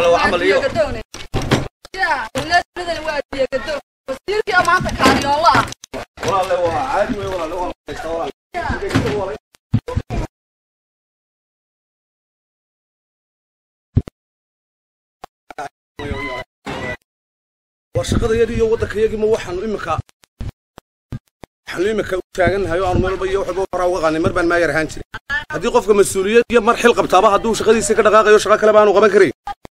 لو عمل إيوه. يا الناس بدنا نواجه قدو بصير كي أمانة كاري والله. والله وعادي والله والله. وشقد يدي وودك يجي موحن إمك حليمك وشاعن هاي عمر بيجوا حبوا فراغ عن مربع ما يرهنش. هدي قفك مسؤولية يا مرحل قبطابة هدو شقد يسكت دقاقة يشقى كلبان وقبكري.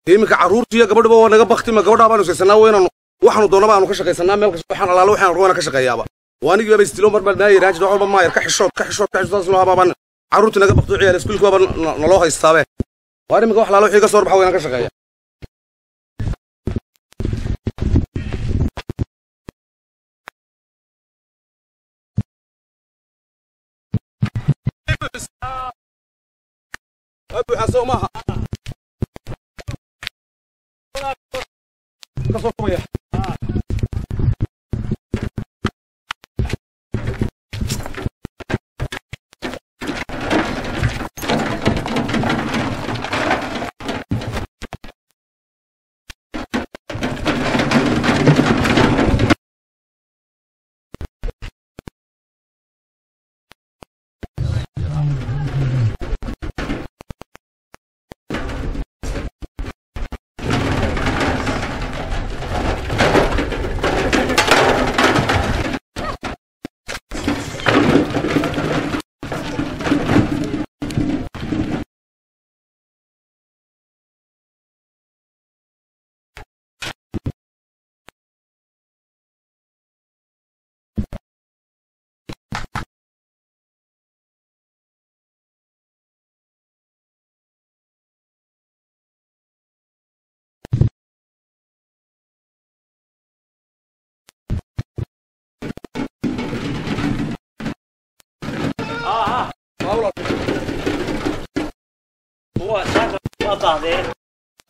إمك عرورت يا قبض بوا نجا بختي ما قبض عبانو سنة وين وحنو دونا بانو كشقي سنة ملك سبحان الله وحنا رونا كشقي يابا. وأنا جوا بيستلون مربع ما يرهنش دعوة ما يركح الشوط كح الشوط كح الشوط سنو هبابان عرورت نجا بختو عيال سكول كوابن نلاها يستابه. وأنا مجوا حلا لو حيجا صور بحوي أنا كشقي. أبو حسوم ها كسومية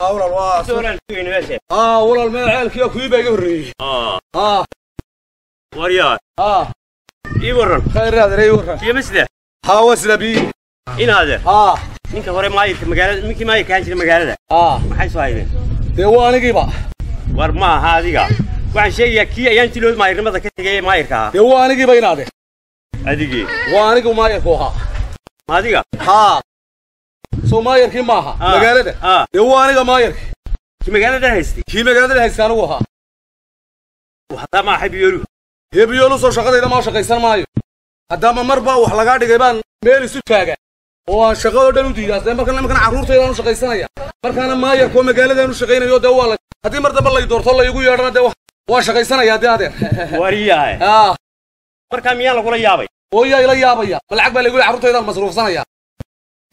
أول الواس. أول المال كيو كيبا يوري. وريال. يورن. خير هذا يورن. يا مسلم. هاوس لبي. إن هذا. إنك هوري مايك مقالة ميكي مايك هانش المقالة. محل سوايبين. دواني كيبا. ورما هذيكا. وعن شيء كيا ينتلو مايك ما ذكرت جاي مايكها. دواني كيبا إن هذا. هذيكي. واني كو مايكوها. هذيكا. سوماير كم ماها؟ مقالة. يواني كماير. كم مقالة هستي؟ كم مقالة هستي أنا وها. وهذا ما حبي يلو. يبي يلو صار شغلة إذا ما شغلة يصير مايو. هذا ما مربى وحلقات يجيبان ميل سوت فيها. وشغلة ده نودي جالس. مكان عروض تيران شغلة يصير. مكان ماير كم مقالة ده نشغلة إنه يودوا ولا. هذه مرة بالله يدور طلع يقول يارنا ده وشغلة يصير يادي. ورياء. مكان مياه لقول يابي. ويا يلا يابي. بالعكس بالله يقول عروض تيران مصروف صنايع.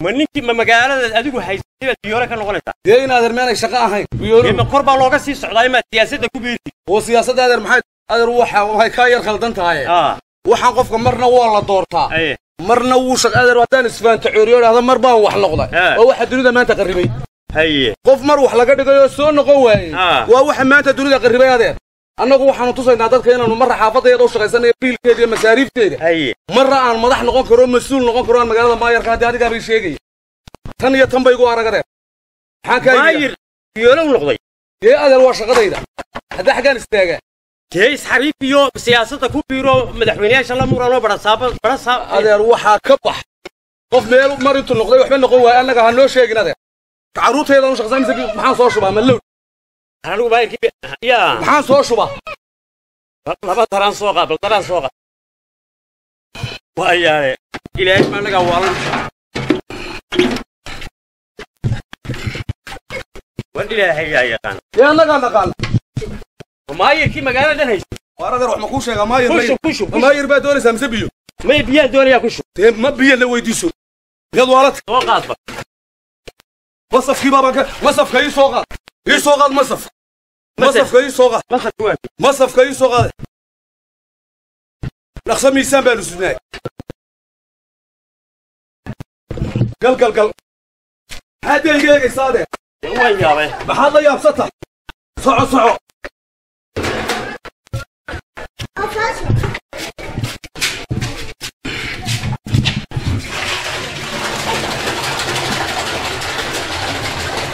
منك ما مقالة أديكو حيسيب الديورة كان لقولتها. دينا هذا مالك شقة هاي. لما قربا لقص يسعى ما سياسة كبيرة. وسياسة هذا محد هذا روحه وهاي كاير خلدنت هاي. وحنقف مرنا والله دورتها. مرنا وشق هذا وتاني سفان تعوريون هذا مربا وحلقله. وواحد دنيا ما أنت قريبي. هي. قف مر وحلقة دقيقة سون قوي. وواحد ما أنت دنيا قريبي هذا. أنا قوة نتصل نادات كنا مرة حافظة يا دوش غيسان يبيل كذي مساريف كذي. أيه. مرة عن مضح نقول كرون مسؤول نقول كرون مجال ما يركان ده هذا قبل شيء كذي. ثانية ثم بيجوا على كذا. حكاية. ما ير. يلون لقضي. إيه هذا الواش قضي ده. هذا حكاية استيقاظ. كيس حريف يوم سياسة كوبيرو مدحوني إن شاء الله مرانو برا صاب. هذا روحه كبح. قف ماله مريت لقضي وحنا قوة أنا كهنلو شيء كذا. تعرضت هذا دوش غيسان زي محاص وشبه ملول. هنقول باي كبير يا محاص وشبه هذا تران سوقة بالتران سوقة وياه إلى إيش ما لقى والله وين إلى هي يا كان يا نقال وما يركي مقالة ده هيش وارد أروح مكوش يا ما يربي ما يربي دوري سامسبيو ما يبيع دوري يا كوش ما بيع لو يديسو يلا ورد سوقة وصف كي بابا وصف كي سوقة هي سوقة مصف مصف كي سوقة مصف كي سوقة نخصم يسام بالوسناي قل قل قل هادي الجاي صادق وين يا بيه بحاله يا بسطة صعو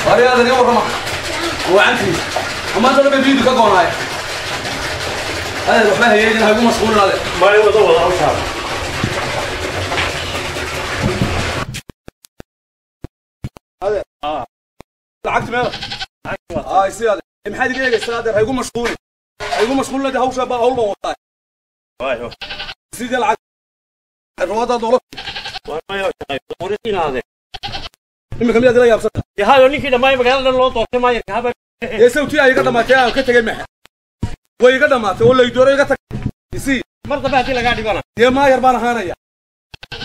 هاري هذا اليوم رمح هو عنفي وما ضرب بيده كجون هاي هذا يروح لها يجي هيكون مسؤول هذا ما يقدر والله أو شاب هذا العكس ما يصير هذا محد يجي السادر هيكون مسؤول هذا هو شاب هو والله أيوه سيد العكس الرواد هذا والله موريتين هذا إما كم يقدر يابسط يا هذا نيكي دماي مكان لون توصي ماي كهابة يسوي أي كذا ما تيا كتير معه وأي كذا ما تقول له يدور أي كذا يصير مرة بعدين لقاعد يقولنا يا ما يربان هنا يا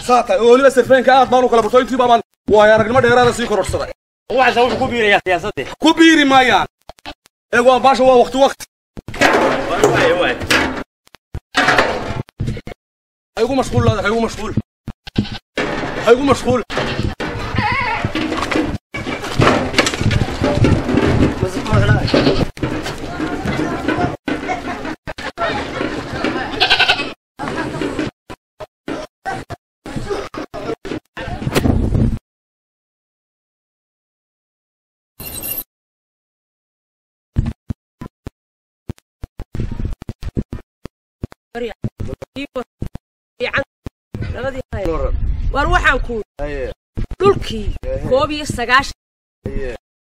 ساتا أولي بس الفين كأنت ما نقول بطل ينتهي بابا ويا رجل ما ديرنا سيكون رصدا هو عزوج كبير يا سياساتي كبير ما يعني هو باش هو وقت واي هيكون مشغول هذا هيكون مشغول وأروح أكون لوكي كوبي سجاش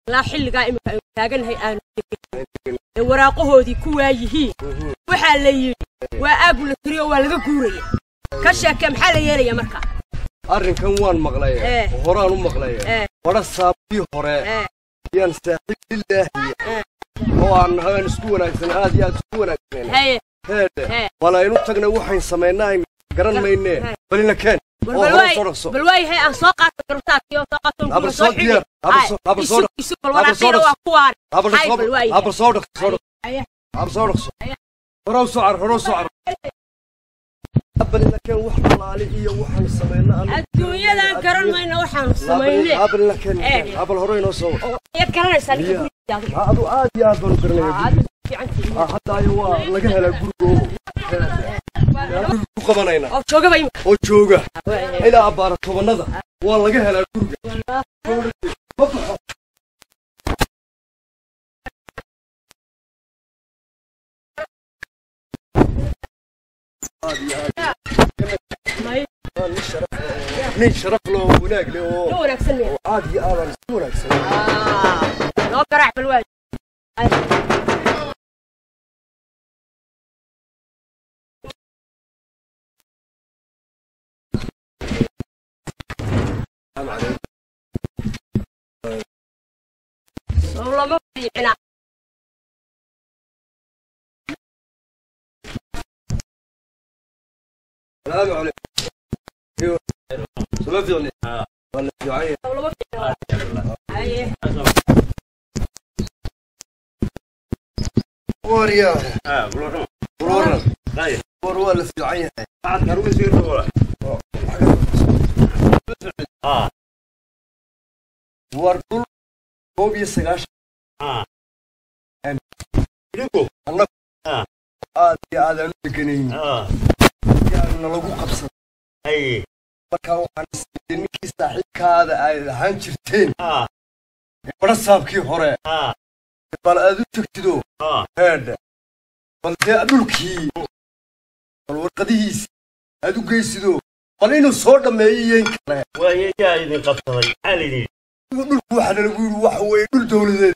لا حل قائم تاجن هي أنا وراقه هذي كواجهي وحالي وأقول تري ولا جوري كشة كم حالة يا مركا أرن كوان مغلية وهران مغلية ورصاب يهرى ينسى الله هو عن هاي نسكونك هذه نسكونك هذا ولا ينطقنا وحين سميناه قرن مينه بلينا كان بالواي هي ساقة كرتات يا ساقة أبو صاد يا أبو صاد أبو صاد أبو صاد أبو صاد أبو صاد روس عر روس عر بلينا كان وحنا عليه وحنا السميناه الدنيا لا قرن مينه وحنا السميناه بلينا كان أبو الهروين وصو يكرر يسلك هذا عاد يا دول قرن هذا أيوة لقيها للجروب قبلنا أو شوكة إلى عبارة قبلنا والله لقيها للجروب مين شرف له هناك له دورك سني عادي أنا دورك سني لو قرع بالوجه والله ما في هنا السلام عليكم ايوه ما في اغنيه ولا في عين والله ما في اي وريا بلور طيب بلور ولا في عين بعد قروي يصير بلور وردول كوبي سجاش ليكو الله هذا نكني يعني لو قبص اي بركا وحن سيدنكي صاحبكاada ay ahan jirteen wada saabkii hore bal aad u tagtido heed bal taa dhulkii bal warqadihiis aad u geysido bal inuu soo dhameeyay kale waayeeyaa idin qabsaday xalini dhulku waxa lagu yiri wax way dhul dawladeed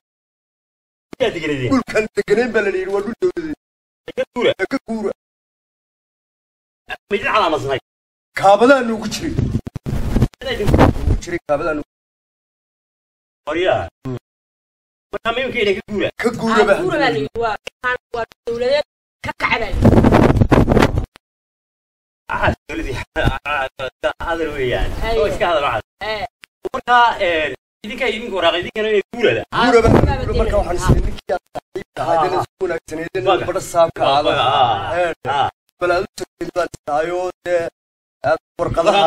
dhulkan deganay bal la yiri waa dhul dawladeed ka guura midna calaamad sanay kaabadaan ugu jiray kaabadaan horiya waxa meelkeeda ka guura baa waa dawladeed ka kacday dawladii hadal weeyaan oo iska hadal waxa marka idinka idin qoraa idinka inay guurada marka waxaan isleeyahay hadal isku nagsanayeen bada saabkaada بلا تقول تايو ورقدها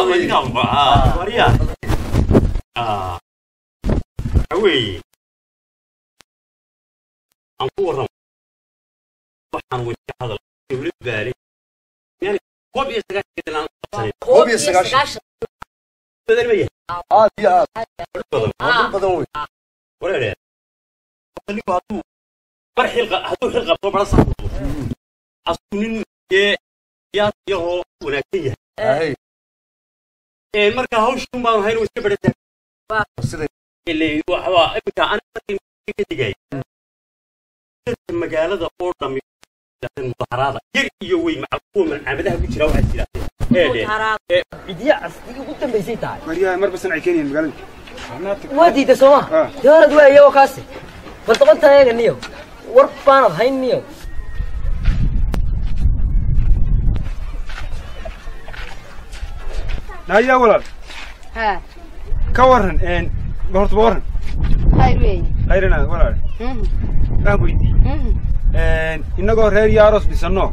وريا اوي انقورهم طحن وجه هذا يولد بالي يعني كوبي سغاش كده كوبي سغاش بدل ما هي عادي بدل ولا هذو برحلقة هذو حلقة طبعا صح أصلاً ياه ولا كيه مركا هوش ما هين وش بدرت اللي هو أنا كذي المجال هذا قرطم المظاهرات يوي معقول من عمدها كل شيء واحد كذا المظاهرات بدي أصدق قلت بيسي تعال مريا مر بس نعكيني المجال ما دي تسمع يا رجل يا وخاسي فلتقلت هيك النيو وربنا هاي النيو لا يا ولد ها كورن ان بورت بورن هاي هاي ولد أبويدي إنكوا رير ياروس بيسنو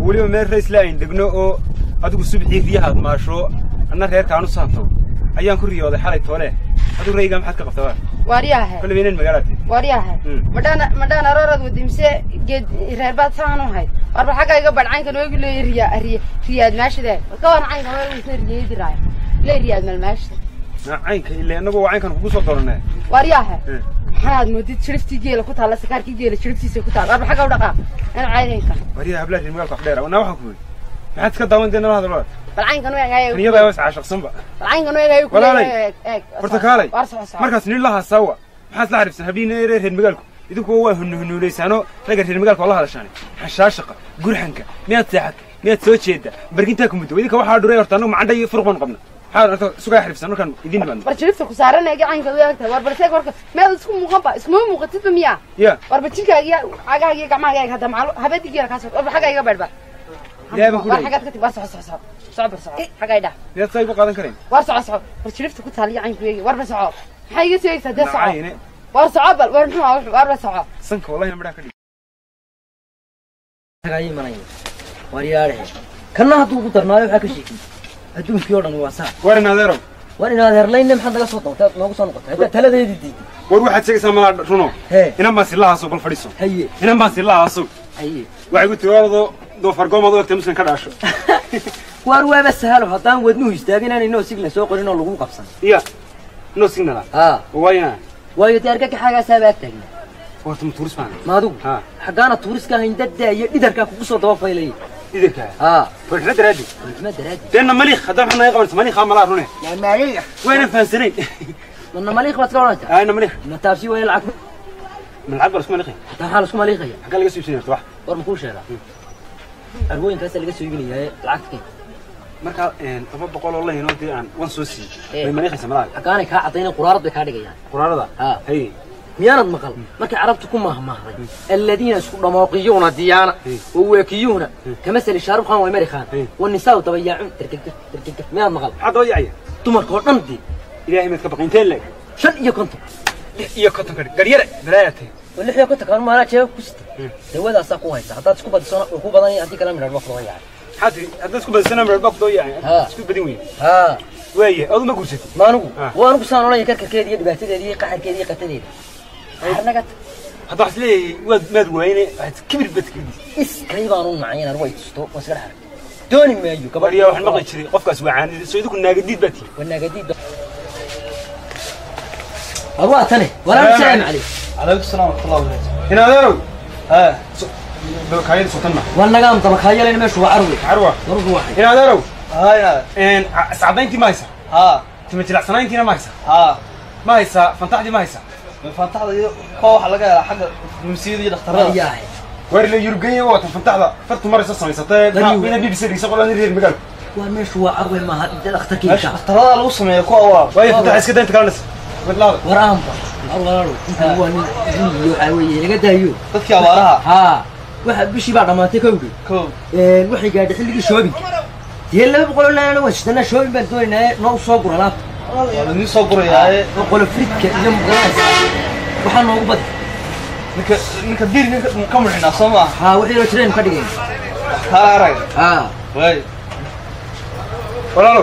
وليو مريس لاين دقنو أو أدوك سبعي فيها ما شو أنا رير كانوا سانتو أيام كوريو ده حالي تولى أدوك ريجا محد كقطار ورياها كل بين المجالات ورياها مدانا رارد ودمسة جد رير باتسانو هاي أربع حاجة يقبل عين كانوا يقولوا ريا ريا رياد ماشي ده كون عين هو يصير جديد راي لا رياد ما الماشي عين اللي إنكوا عين كانوا بقصوا طرنا ورياها هاد مودي شرفتي جيل كنت على سكارك جيل شرفتي سكوت على أربع حاجة ودقة أنا عينك. بريها بلاد المجال تقديره وأنا وحكمي. ما حد كده وين دينا هذا الوقت. العين كانوا يجايو. نيجي بس عشق صنبا. العين كانوا يجايو. ولا لي. برتكالي. مركز نيل الله سوا. ما حد لعب سنهبين يريه المجالكم. يدوك هو هن ليسانو رجعت المجال والله هذا شاني. حشاشقة جرحنك مية ساعة مية سويت شدة. برجيتكم بدو يدوك هو حاضر يرتانو ما عنده يفرق من قبلنا. حاضر أنت سوق يحرف سنو كان يدين بند. برشلفة كسرنا يجي عين كذا كذا وربتشيك ورك ما اسمه مغبى اسمه مغتيب مياه. يا وربتشيك يا عجاج يا جماعة يا هذا معلو هبدي كذا كسر ورحاجة يا بربا. لا بقول. ورحاجة كتير صعب صعب صعب صعب حاجة ده. يا طيب وقادن كريم. ورصعب صعب برشلفة كنت هلي عين كذا ورب صعب حاجة سيئة ده صعب. ورصعب ورمح ورب صعب. صنك والله أنا مراكلي. هاي ما نيجي ورياره كنا هتوقف ترنايو حاجة شيء. هدوم كيورن واسع. وين هذا وين هذا لين محد لا صوت ما قصنا قطع. ثلاثة جديد. وروحت سيسا ما شنو؟ إنما سلاح صوب الفريسو. هي. إنما سلاح صوب. هي. وعقدت ورضو دو فرقوم هذا وقت مسلم كذا شو. وروى بس هلا حتى ودنو يستاجنا إنه سجن سوق إنه لقوم قبصان. يا. إنه سجن لا. وين؟ وين تركك حاجة سبعتك. وقت متورس معنا. ما دوم. حقنا تورس كهين ددة يدركك قصة ضعف إليه. إذا فكرة درادي لأن مليخ دمحنا يقبل مليخ عملها هنا مليخ وين فانسرين لأن مليخ بتلونك أنا مليخ ما تعرفش وين العقل من العقل اسمه مليخي تعال اسمه مليخي حق اللي قسي بسيرت واحد ورم كل شيء لا أروين تحس اللي قسي يجيني هاي العقل مركا إن أفضل قول والله ينودي عن ونسوسي مليخ سمراء أكانك أعطينا قرار بكارجي يعني قرار ذا هي ميانا مقال مركي عربتكم مهمهري الذين يشكروا موقيونا ديانا ووكيونا كمثل الشارب خان والمري خان والنساء طبيعون تركك تركك ميانا مقال حد ويعيا تمر كورن دي إلهي ما تكبقين تلك شن إيا كنتم إيا كنتم قريرة برايتي واللحية كنتم كانوا مهارات شباب كستي لواد أساقوها يسا حتى تسكوب السنة وكوب ضاني عندي كلام من الوقت ضيعي حتى تسكوب السنة من الوقت ضيعي تسكوب بدي وين ويا أظن ما قلت ما نقول وأنا قصان ولا يكرك كذي دبعت ذي قحر كذي قتني حنقت هضحت لي ولد مدويني كبر بدك اسكريبا رون معينا رويت ستو وسرح دوني ما يجو كبر يا واحد ما قشري قفكاس وعاني سويدك الناقديد باتي والناقديد اروح ثاني ولا مسلم عليك عليكم السلام ورحمه الله وبركاته هنا دارو لو كاين صوتنا ولا قام طب خيال انا مش عروه عروه واحد هنا دارو ان سعدينتي مايسه تمثل حسنينتي مايسه مايسه فنتحدي مايسه فانتحدا كوح لقى على حاجة مسيدي دخترات. ياه. وين اللي يرجعين وقت فانتحدا فرت مرة صصني ستة. بينا بيبي سري سقولان يريه المجال. ومش هو عروي ما هاد دختك. مش دخترات على وصمة يا كوا. وين فتح عسكر أنت كارلس. بالله. ورامبا. الله الله. هو نيو عروي لقى دايو. تذكر وراها. واحد بيشي بعد ما تكوبي. كوب. الوحي قاعد يحلق شوبي. يلا بقول لنا أنا وش أنا شوبي بدون نو صبر لا. أنا نيو صبر يا. بقول فريك يوم غاز. وحنا موجود نك دير نكمل هنا صماح وحيرة ترين مكدقين رايق وي ولا لو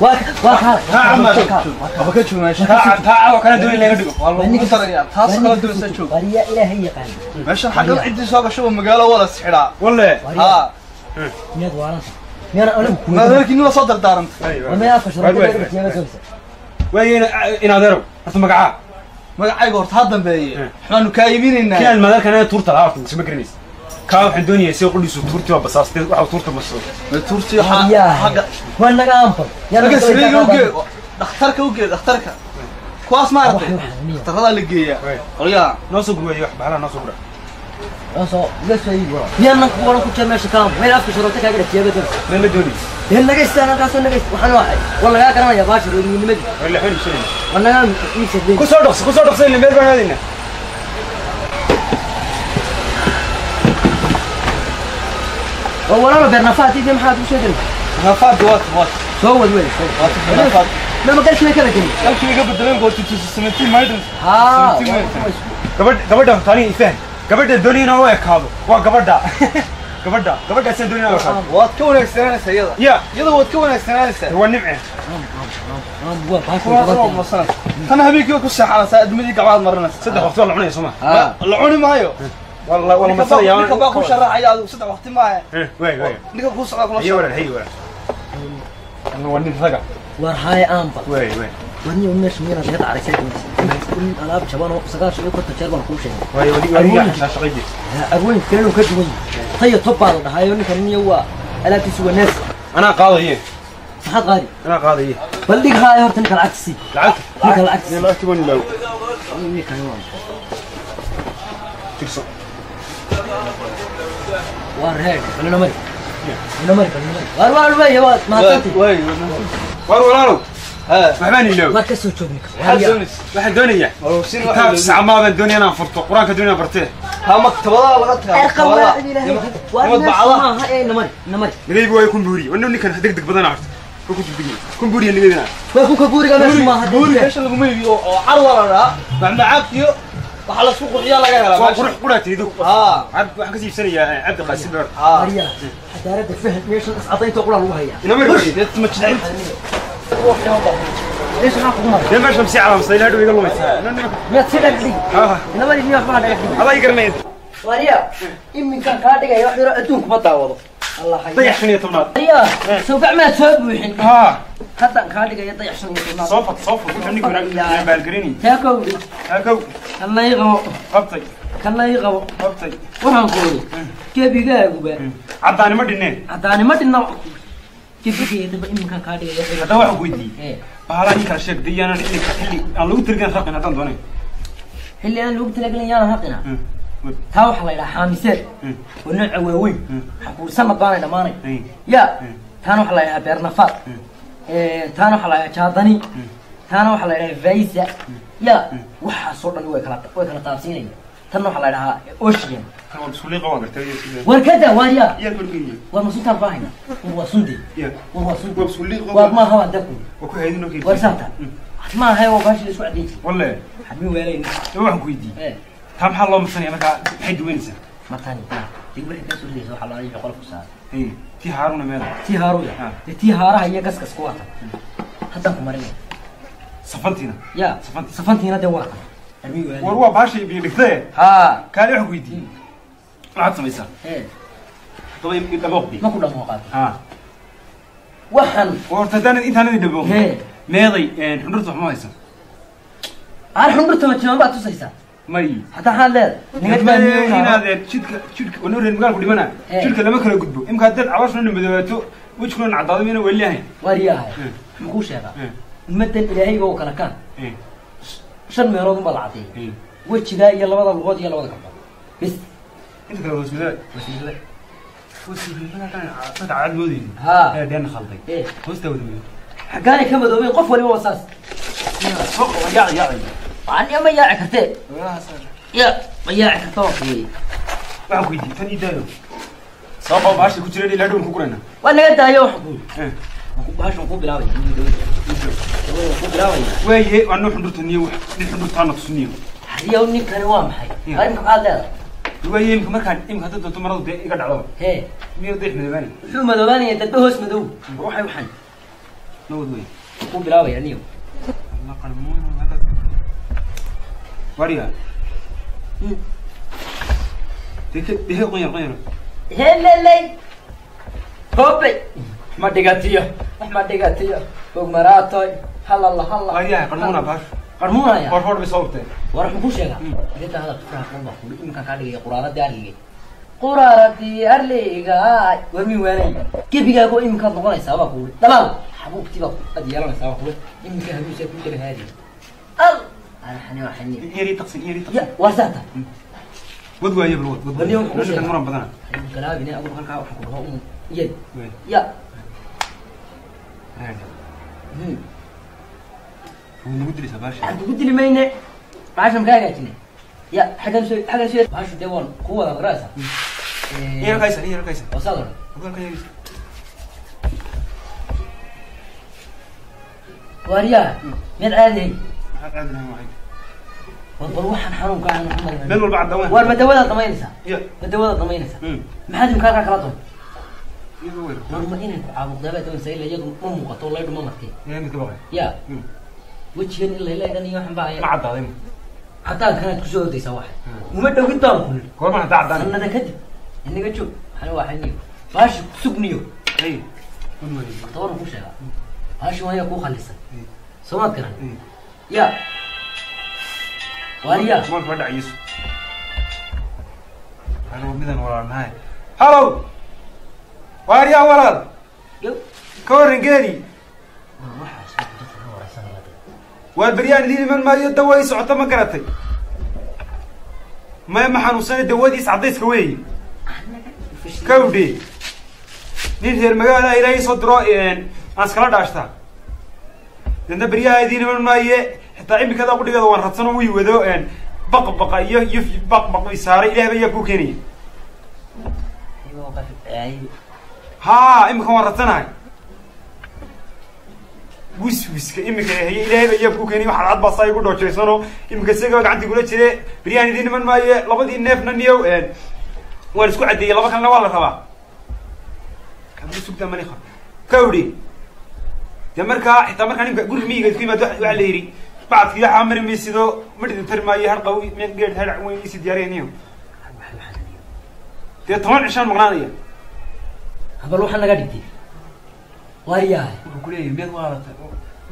واك واك ها عم ابغى كتشوف ماشي ها وكان دول اللي يدق والله اني كنت ريال خاصه لو دول سجو بريا الهي قال ماشي حق عندي سوق شوب مقاله ولا سحرا والله ميد وانا انا نادرك اني صدر دارنت انا يا فشل يا سمسم وين انا دارو هسه مقعا مقعاي غورت هادن بي خانو كايبينينا كان مادرك انا تورتا عارف سما غرينيس كان وحن دونيه سي قليسو تورتي با بساستي واخ تورتا مسو تورتي حاجه وين لغا انفر يا رجل دخترك وجه دخترك كواس ما عرفت دخترها لقيا قريا نو سوق ويح بحالها نو سوق أصلاً لا شيء برا. يلا نقول لكم كم مشكلة. وين أفتح شرطة كذا كذا كذا. ما بدوني. هلا جيت أنا كاسون نجيت وحنا واحد. والله يا كرام يا باشر اللي مدي. ولا حلو شيء. أنا قام يشدني. كسر دخس اللي بيربع هذينا. أول أنا برنفاتي في محاط وش هذي. نفات وات. سووا دوين. نفات. لا ما كانش لي كذا كذي. كان شيء قبل دلين قلت سمعتي ما يدرس. قبل ثاني إثنين. قبل الدنيا نوايا كابو، قبل دا سن الدنيا نوايا كابو. واتكون السنة سيدا. يلا واتكون السنة سيدا. هو النبع. أنا هبيك يوكل ساحة ساد مدي قعد مرة صدق وقت والله عوني سمع. العوني معايو. والله ما صدق. نكب أخوش الراعي صدق وقت معايا. وين. نكب أخوش الراعي. هي ولا. أنا وني ثقة. ورهاي أمبا. وين. وأنا يوم نشوف مين أشياء تعرفها كل ألعاب شباب وسكر شوي كنت تشرب الخوشة. وين أروين كانوا كتوين. هي طبعا هاي وني كانوا يوا ألا تسوى الناس. أنا قاضي. صحة قاضي. أنا قاضي. بلدك هاي هرتنك العكسي. العكس. لا تبون لو. مين كانوا؟ تكسر. وارهاي. أنا مريض. وارواي يا ما تاتي. وارواي. فهماني لو ما كسر توبني واحد دنيا كتاب الساعة الماضية الدنيا أنا فرطه قرآن كدنيا برتيه ها مكتبة وغطها والله بعضها إيه نمر قريب ويكون بوري وأنا مني كان هدقدق بدنا عرفت وكنت بدينا كن بوري اللي بدنا ويكون كبوري قبل ما هدقدق بوري إيش اللي بمي وعرض لنا بعنا عقدي وحلا سوق الرجال لقينا وروح قرأت يدوق عبد كذي سنة عبد قاسم برد مريا حتى ردك فهم إيش أعطيته قرآن وهاي نمر ما تشدعين روح يا بابا ليش راقمك؟ لما شم ساعة ونص ليلة ويقول لهم ما تصدق لي أنا مالي فيها أخبار الله يقرني وريا إمي كان قاعد يقعد أدونك بطاوضة الله يحييك طيح شنية طماط وريا سوق عمال تسوي وحين حتى قاعد يطيح شنية طماط صوفت قلت عندك هناك بالقريني تاكو الله يغوى قبطي الله يغوى قبطي وحن قولي كيف يقاعد قبع عداني مدنين كيف يدب إمكان كاري هذا واحد ودي بحاله يكشف دي أنا اللي لو ترجع حقنا تندوني اللي أنا لو ترجع لي أنا حقنا ثاو حلا إلى حامسر ونوع ووي حقول سما بانا دماني يا ثانو حلا إلى برنفات ثانو حلا إلى شاطني ثانو حلا إلى فيزة يا وحصلنا ويا كلا تابسيني ثانو حلا إلى أوشين وركده واريا ورمسوتا باينا ووصندي ووصندي وما هو عندكم ورسامته ما هي وباش السعودية والله حبيبي وياي روح كويدي تام حلا مصني أنا حد وينسى ما تاني يقول حد يسولي يسوي حلا يجي يقول فساد تي هارونا ماذا تي هارويا تي هارا هي قص قوة حتى كمارين صفنتينا يا صفنتينا دواء وروا باش بيلكذا ها كان روح كويدي عاد سميسا. طبعاً يدبوقي. ما كنا موقعات. واحد. وارتدان إنتان يدبوق. ماضي حنرتوح ما يسا. عار حنرتوح ما تجمع بعد تسيسا. ماي. حتى حاله. هنا ذا شركة ونور المقال كل منا. شركة لما كنا قدبوا. إم كادر عارف إنه بدوته ويشكون عضادي منه ولا هين. ورياه. مقوش هذا. المدة اللي هي جوا كان. شن ميرون بالعطية. وش جاي يلا ولا الغد يلا ولا كذا. بس. أنت كلام بسم الله كان عطت على المودين ها دين خلطي إيه مستودين حقاني كم دوبين قف ولا وساس فوق يا عني ما ياعك هتى يا ما ياعك هتى ما كويدي تاني دايو صابوا باش كتير اللي لادون كقولنا ولا دايو حقول باش نقول بلاوي ويه وانو حضرتني وحضرت أنا تصنيع اليوم نكروام حي هاي مقالة ويا يمكن ما كان يمكن هذا تمرض بيقعد على ظهره. هي. ميرضيح مدواني. شو مدواني أنت تدوس مدو. روحي وحن. نود وين. قوم بلاوي يعني يوم. الله قلمون هذا. وريها. تيجي تيجي غير. هلا لي. هوبي. مدقاتيو مدقاتيو بوق مراتي هلا الله هلا أيه قرمونا بار قرمونا يا قرفور بصوته وراح نقولش يا جدع هذا بصراحة الله كلكم كان كاري قرارة داري قرارة داري قاعد ومي ويني كيف يجاكو إمكان نقول سوا كول تمام حبوبتي بقول أدي يلا سوا كول إمكان هنوسة كل هذه أل أنا حني وحني يري تقصي يري تقصي وزاته بدو أجيب الود بدو اليوم ليش كان مرام بدنا كلامي أقول خلك أروح أقول هؤم يد يا ونقدر يسافر. نقدر ماينة عشان مكانتنا. يا حاجة نسوي. عشان تقول قوة رأسها. إيه ركيسة وصلنا. وريا من عادي. عادي هم واحد. والروح حنحرم كان محمد. بنقول بعد دوام. والمدوّلة ضمينسة. يا مدوّلة ضمينسة. ما حد مكانك راتهم. يروي. نور مدينة عبود دابة تون سيل يجيكم أمك طول يد مامتي. يا متبغي. يا. وجهن اللي لا يدني وحن باعي ما عدا ذم حتى كانت كسور دي سواح ومدو قدام كل ما تعدى أنا ذكرت إني قلت شو أنا واحد نيو باش سوق نيو أي طور مش هذا باش وهي أبو خلص سمعت كنا يا واريا ما الفرق يسوع أنا ومدن ورانا هاي هلو واريا ورا كورن جري والبريان اللي من ماريو الدواء يسعته ما قرأتي ما يمحن وصل الدواء يسعديس كوي كودي نيجر مقالة إلى يسود رائعين أسكال داشته لأن بريان هذين من ماريو حتى إمك هذا قدي قدوان خطسنا ويودوين بقى يف بق يساري إلى بيا كوكيني ها إمك هو خطسنا ويس إمك هي إلهي يبكو كني واحد عاد بصاي يقول دوتشي صنو إمك سيجا عندي يقول تشي برياني دين من ما ي لابد ينفنا نيو إن ونسكو عدي لابد خلنا والله ثبا كم نسوق ده منيخ كوري جمركا حتى مركا نيجي قول مي قلت كيما دوح وعليري بعد كذا عمر ميسيدو مرد ترما يهر قوي من قيد هلا وين يسيد يارينيو تطلع عشان مغنانية هذا لو حنا قاعدين واريا وكلي بيت وارد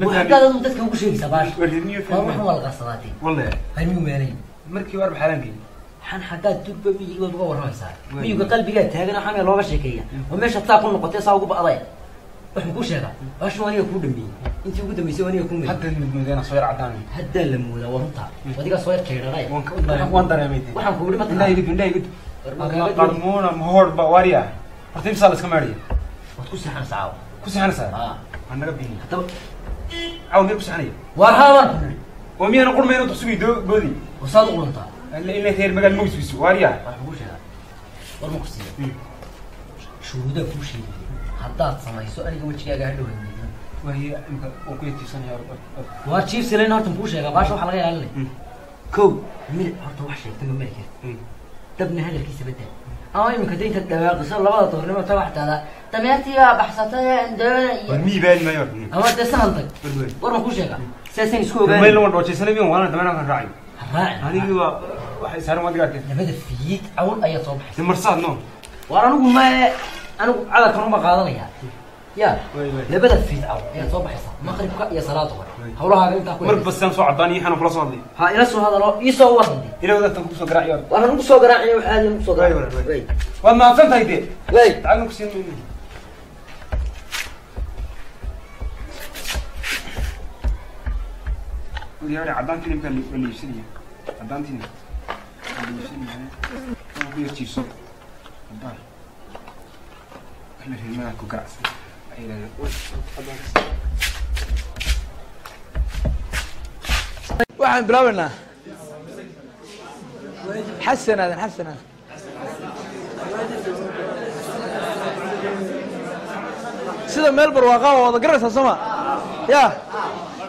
وهذا لازم تذكر كل شيء سباش والله هو القصاتي والله هني وماني مركي وارب حلانقي حن حتى تبى بيجي وتغور ما يصير بيجي قلبي قلت هاجنا حامل لوجه شكية وماش تطلع كل نقطة صاوب بقضايا وحن كل شيء هذا وش واني أكون دمي أنت وجود دمي سواني أكون دمي حتى المدمن أنا صغير عداني هدا المولى ورطها وديك صغير كير راي وانت يا ميتي وحن كل ما تلاقي يقول لا يقول قرمونا مهور بواريا رتيب سالس كماري وتكسر حن ساعة كوسي أنا سأل. أنا ربيني. طب عاوني كوسي أنا. وارها ومي أنا قول ما ينطق سوي دو جودي. وصاد قلنطة. إلا ثير مجال موسى سوي واريا. وش هذا؟ والمقصي. شو ده كوسي؟ حتى تصنع سؤالي قلت شيء قاعد له. وهي أوكي تصنع يا رب. وشيف سلينا هرتم كوسي يا باشا وحلقة يعلي. كو مين هرتم وحشة تنمر كده. تبني هذا الكيس بدأ. أنا كديت الدواء قصر لبعض طهرنا وتوحت هذا تميتي بحثتها عندنا ورمي بين ما يرمي أما تسهلتك ورمي كل شيء ساسين سكوب ما يلون روتشي سنبي وأنا تمانا كان راعي هذه هو واحد سهر ما تقدر نبدأ فيك أول أي صبح المرصاد نوم وأنا نقول ما أنا على كرمة قاضية يا نبدأ فيك أول أي صبح ما خلي بكاء يا صلاة غير هولا هذا أنت أقول مرب بس سامسو عطاني أنا خلاص هذي ها إلى سو هذا لا يسوى هذي إلى هذا تنقص قراعي وأنا نقص قراعي وحالي نقص قراعي وما فهمت هيدي ليه تعال نقصين مني وليا عدان كلم كان اللي يشتريها عدان تيني اللي يشتريها هو بيشتري صوب عدان احنا في الملك وكأس عيلة عدان واحد بلاونا حسن هذا حسن هذا سيدا ميلبر وقاوة وضا قرصها سما يا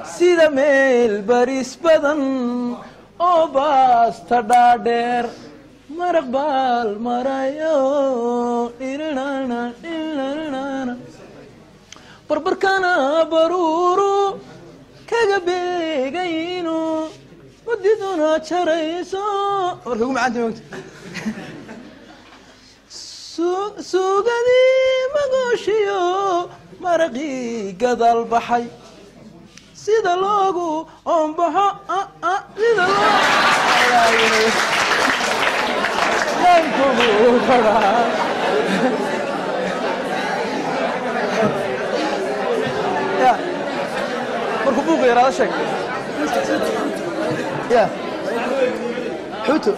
سيدا ميل باريس بدن او باستا دادر مربال مرايو إرنانا إرنانا بربركانا برورو كاقبي غينو وديدونا تشريسو ورقوم عندي موت سوغدي مغوشيو مرقي قدل بحي سيد اللوغو أم بحا سيد اللوغو مركبوك يا راشك يا حوتو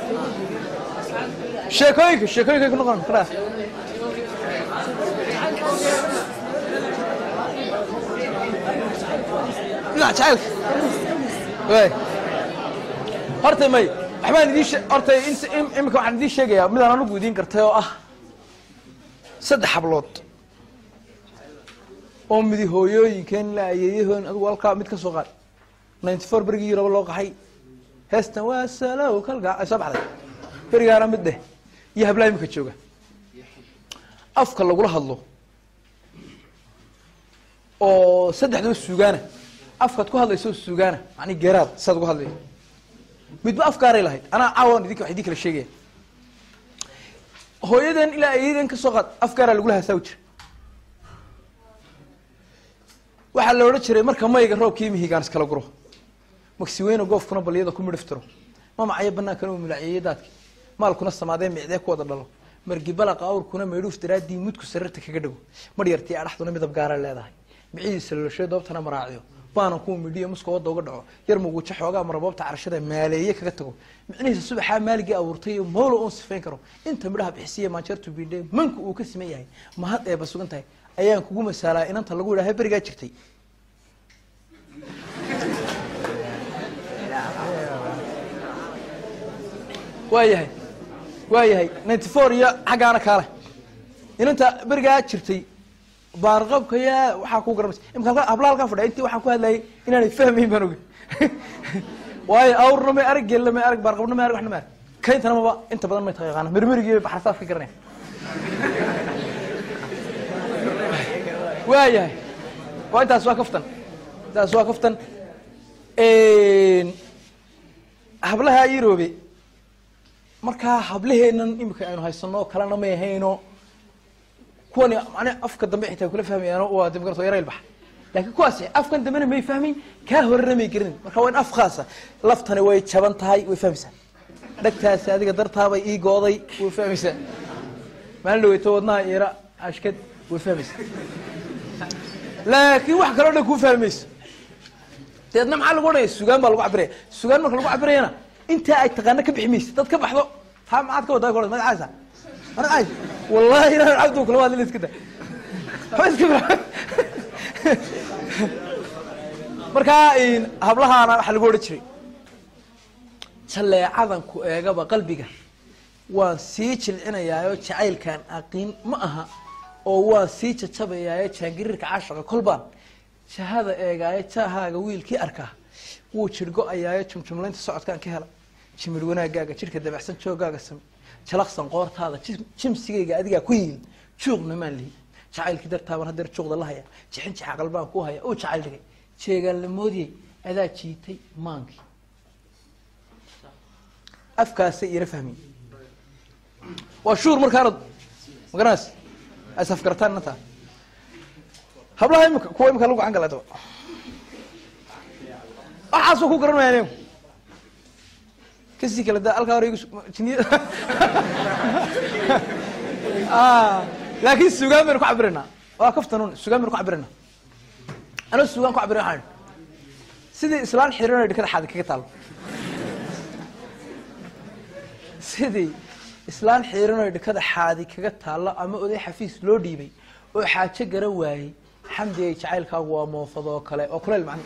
شكويك نقرن خلاص لا تعال وي هرتي مي احمد ديش هرتي انس امك عن دي شيغيا ميدان انا غودين كرتاي او اه صدح حبلود أمي هويوينكن لا يهون أول قام متك صغار 94 برجي رب الله قحي هست واسلا وكلقة سبعة برجي أنا مده يهب لا يمكن تشوفه أفكر لو قلها الله أو صدق هذا السجانة أفكر كل هذا يسوي السجانة يعني جراد صدق هذا متبقى أفكاري لهيد أنا عوان ديك الشيء هو يدن إلى يدن كصغار أفكار اللي قلها سوتش waxaa la oran jiray marka mayga roobkii mihigaans kala guro magsiweeno goofkuna baliyada ku midhiftiro ma macay banaan kala milaciyaadadki maalkuna samaadeen miicdee ku wada dhalo margi balaq awrkuna meeluuf tiraadii mudku sararta kaga dhago mar yartii adhaxduna midab gaara leedahay biciisa la sheedo doobtana maraaciyo baanan ku midhiyo muskoo dooga dhaco yar mugu jaxooga marboobta arshada maaleeye kaga tago micnihiisa subaxa maaligi awrtay moolo oo sifeen karo inta midhaha bixisiye Manchester United manku uu ka sameeyay ma had ee basugantahay ayaan kugu masaalaa inanta lagu ilaahay bariga jirtay waayahay 94 iyo xagaana kale inanta bariga jirtay baarqabka yaa waxa ku garmays imka hablaalka fadhay intii waxa ku hadlay inaanay fahmin baan oge way awrnama arag gelama arag baarqabnama arag waxna ma kayntanama ba inta badan ma taqaan mirmirigii baxarsaaf ka garanay وايا وانت اسوا كفتن ان حبلها يروبي marka hableheenan imka aynu haysano kala nama hayno kuwani ana afka dambe xita kula fahmayaan oo dib garto yareel bax laakiin kuwaasi afkan dambe ma fahmin ka horreemay jirin marka waan af khaasa laftani way jaban tahay way fahmaysan dhagtaas adiga dartaaba ii gooday way fahmaysan maan loo toodnaa ira ashkad way fahmaysan لكن واحد قالوا لك هو فهميس تيدنا مع الغنى السجان بالغو عبريه السجان مالك الغو عبريه انا انت تغنى كبحميس تتكب بحضو ها معاد كودا غورد ما عايزها انا عايز والله انا عبدو كل واحد اللي كده حس كده marka in hablahaana waxa lagu oran jiray saleecadanku eegaba qalbiga waan sii jilcinayaayo jacaylkan aqin ma aha oo waa si jajabaya jaangirirka aashqa kulbaan shahada eegaay taahaaga wiilkii arka uu jirgo ayaa jumjumlaynta socodkan ka hela jimir wanaagaaga jirka dabacsan joogaaga sam jalaqsan qoortaada jimsigayga adiga ku yiin juuqna maali jacaylkii dartaaban hadar juuqda la haya jixin jaxa qalbaan ku haya oo jacayl dhigay jeegalmoodii adaa jiitay maankii afkaasi ira fahmi wa shuur markaan maganaas أسافكرتان نتا. هبلها يمك كوي مكلوك عن قلته. أحاسوكوا كرنا يعني. كسي كلا ده ألقى ريجس تني. لكن السجان بيركوا عبرنا. وقفتنون السجان بيركوا عبرنا. أنا السجان كوا عبرنا عن. سيدي سلان حيرنا يدكر حد كيتال. سيدي. إسلام حيرنا يدكذا حادي كجتها الله أما أودي حفيز لودي بي وحاتشجر واي حمد يجعلك هو موفضة كلا وكل المعنى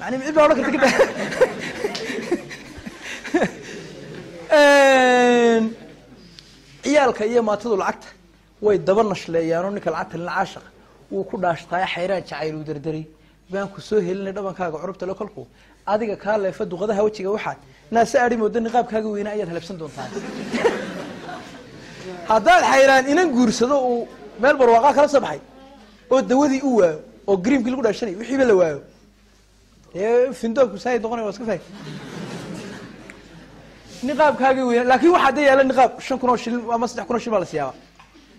يعني إبى أورك كده أن عيالك أيام ما تدل عقد ويدبرنا شليانون كالعات العاشق وكنا شطايا حيران شعير ودردري بانكو سوهي لنا دبان كاغا عربتا لو كالكو أديكا كالا يفدو غداها وجهك وحاد ناس أري مودن نقاب كاغا وينا أيادها لابسن دون تاني هذا الحيران إنا نقورسدو مال برواقا كلا صبحي ودوذي أوا وقريم كل قدا شري وحيب لواو فندوك وسايد دغوني واسكفاي نقاب كاغي وين لكن واحد يالا نقاب 5 كروش ما 6 كروش بلا سيابا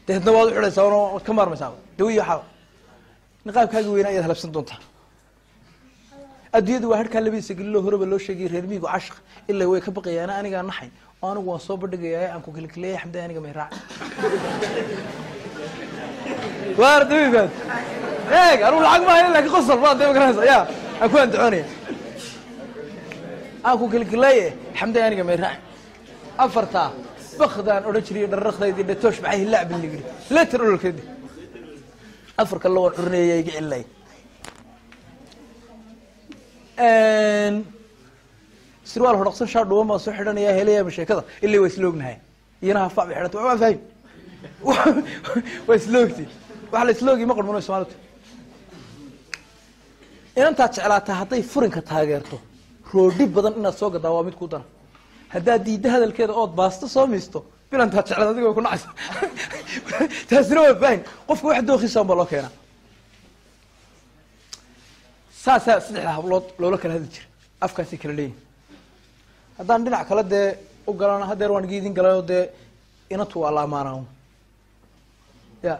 تهدنا واضح عليسا ونو كمار مساو دوي حاو نقاب كاغي وين ايد هلبسن دونتا اديد واحد كان لبيس قال له هرب لو شيغي رير ميغو عشق الا وي كبقيانا انيغا نحي انو وا سو بدغياي ان كو كلكلي حمد انيغا مي راع واردوي بس ايه قالوا العق ما هي لك قصر ما دايما كنهز يا اكون دعوني أكو كل كلاية الحمد لله أنا جميل راح أفرتها بخدان أورجري الرخدة يدي توش بعيه اللعب اللي قري لا تقول كده أفرك الله ورني يجي اللي أن سروال هرقصن شاد وما صحرنا يا هليا مش كذا اللي ويسلوقنا هاي ينها فاق بحرته وما فاهم ويسلوقتي وعلى سلوقي ما قل منو سمعته إن أنت على تحطي فرن كتاجرته رودي بدن إن السوق دواميت كودنا هذا ديد هذا الكير أوت باست صاميستو بلان تحت على ذلك يكون عسل تسروا بين قف واحد دو خيسان بلاك هنا ساس سلحة بلوط لو لك هذا الشيء أفكار سكرلين هذا عندنا كلا ده وقالنا هذا روان جيدين قالوا ده ينطوا على مارهم يا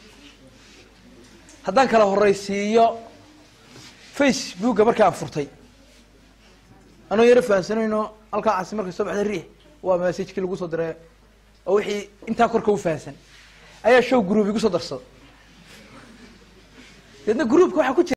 hadan kala horeysiyo facebook markaan furtay أنا يعرف أنه إنه ألقى عاصمة الصبح الريح ومساجك اللي قصد رأي أو حي أنت أكرك وفاسن أي شو جروب يقصد درس لأن جروب كوا حكوت